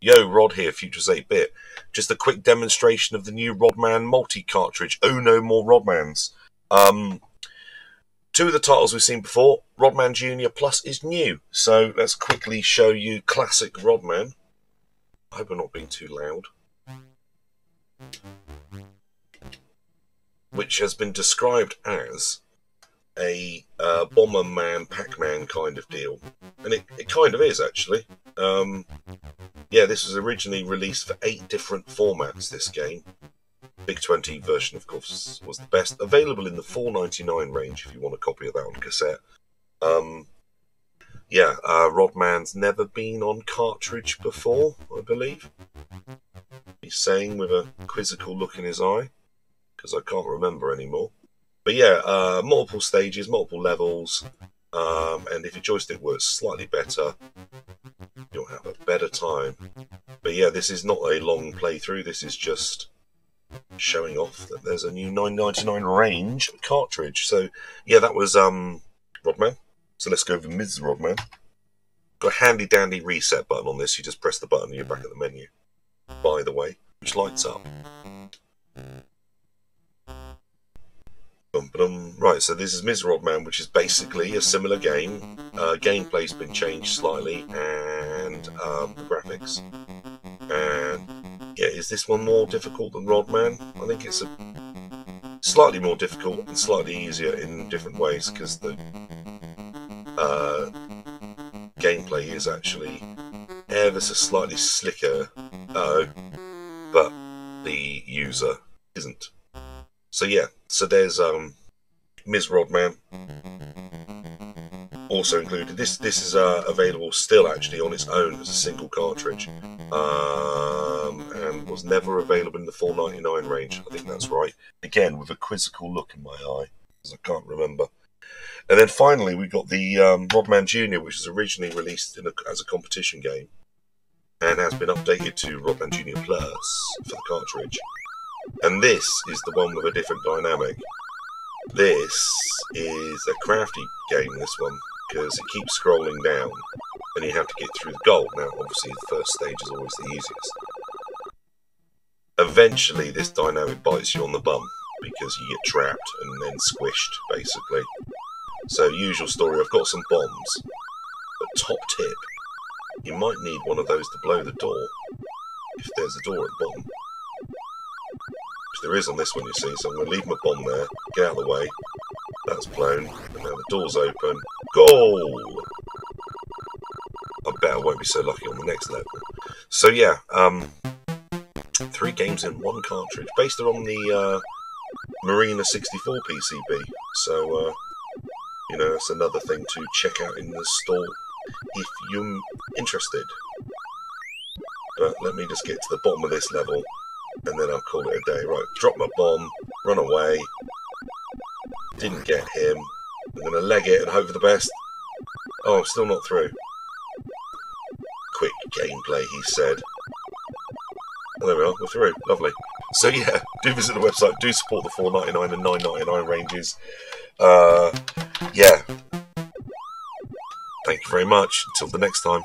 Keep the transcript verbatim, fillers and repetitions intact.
Yo, Rod here, Future was eight bit. Just a quick demonstration of the new Rodman multi-cartridge. Oh no more Rodmans. Um, two of the titles we've seen before, Rodmän Junior Plus is new. So let's quickly show you classic Rodman. I hope I'm not being too loud. Which has been described as a uh, Bomberman, Pac-Man kind of deal. And it, it kind of is, actually. Um... Yeah, this was originally released for eight different formats, this game. Big twenty version, of course, was the best. Available in the four ninety-nine range, if you want a copy of that on cassette. Um, yeah, uh, Rodman's never been on cartridge before, I believe. He's saying with a quizzical look in his eye, because I can't remember anymore. But yeah, uh, multiple stages, multiple levels, um, and if your joystick works slightly better, you'll have a better time. But yeah, this is not a long playthrough, this is just showing off that there's a new nine ninety-nine range cartridge. So yeah, that was um Rodman. So let's go over Miz Rodman. Got a handy dandy reset button on this, you just press the button and you're back at the menu, by the way, which lights up. Right, so this is Miz Rodman, which is basically a similar game. Uh, gameplay's been changed slightly, and um, the graphics. And yeah, is this one more difficult than Rodman? I think it's a slightly more difficult and slightly easier in different ways, because the uh, gameplay is actually ever so slightly slicker, uh, but the user isn't. So yeah, so there's um, Miz Rodman also included. This this is uh, available still actually on its own as a single cartridge, um, and was never available in the four ninety-nine range. I think that's right. Again with a quizzical look in my eye, because I can't remember. And then finally we got the um, Rodman Junior, which was originally released in a, as a competition game, and has been updated to Rodman Junior Plus for the cartridge. And this is the one with a different dynamic. This is a crafty game, this one, because it keeps scrolling down and you have to get through the gold. Now, obviously, the first stage is always the easiest. Eventually, this dynamic bites you on the bum because you get trapped and then squished, basically. So, usual story, I've got some bombs, but top tip, you might need one of those to blow the door if there's a door at the bottom. There is on this one, you see, so I'm going to leave my bomb there, get out of the way, that's blown, and now the door's open, goal! I bet I won't be so lucky on the next level. So yeah, um, three games in one cartridge, based on the uh, Marina sixty-four P C B, so, uh, you know, that's another thing to check out in the store if you're interested. But let me just get to the bottom of this level, and then I'll call it a day. Right, drop my bomb, run away, didn't get him, I'm going to leg it and hope for the best. Oh, I'm still not through. Quick gameplay, he said. Oh, there we are, we're through, lovely. So yeah, do visit the website, do support the four ninety-nine and nine ninety-nine ranges. Uh, yeah. Thank you very much, until the next time.